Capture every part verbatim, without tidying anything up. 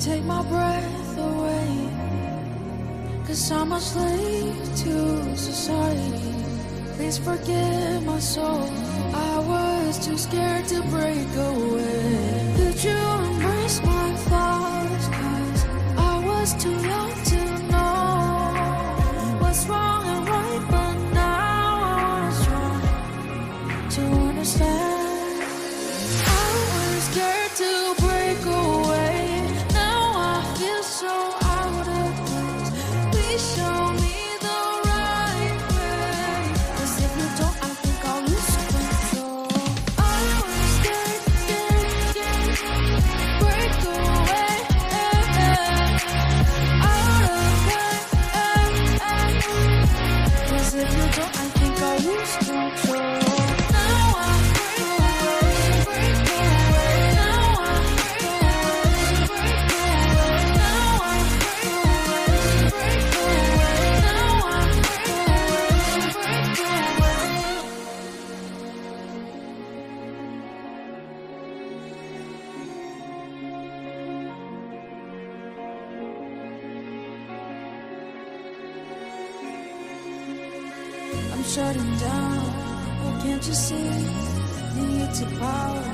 take my breath away, 'cause I'm a slave to society. Please forgive my soul, I was too scared to break away. Could you embrace my flaws, 'cause I was too young to know what's wrong and right, but now I'm strong to understand. I was scared to break away, now I feel so out of place. Please show me the right way, 'cause if you don't, I think I'll lose control. I was scared, scared, scared to break away, out of way, 'cause if you don't, I think I'll lose control. Now I break away, break away. I'm shutting down, oh can't you see? Need to power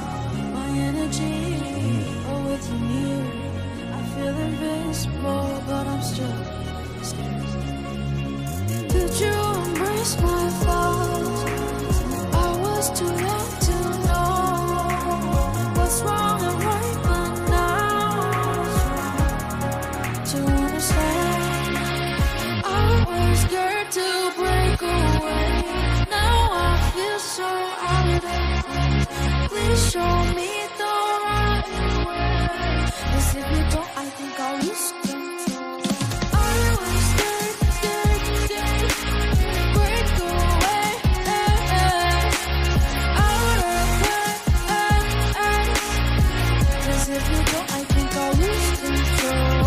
my energy. Oh, with you near, I feel invincible, but I'm still scared. Could you embrace my flaws? I was too young to know what's wrong and right, but now to understand. I was scared to break away, now I feel so out of place. Please show me the right way, 'cause if you don't, I think I'll lose control. I was scared, scared, scared to break away, out of place. 'Cause if you don't, I think I'll lose control.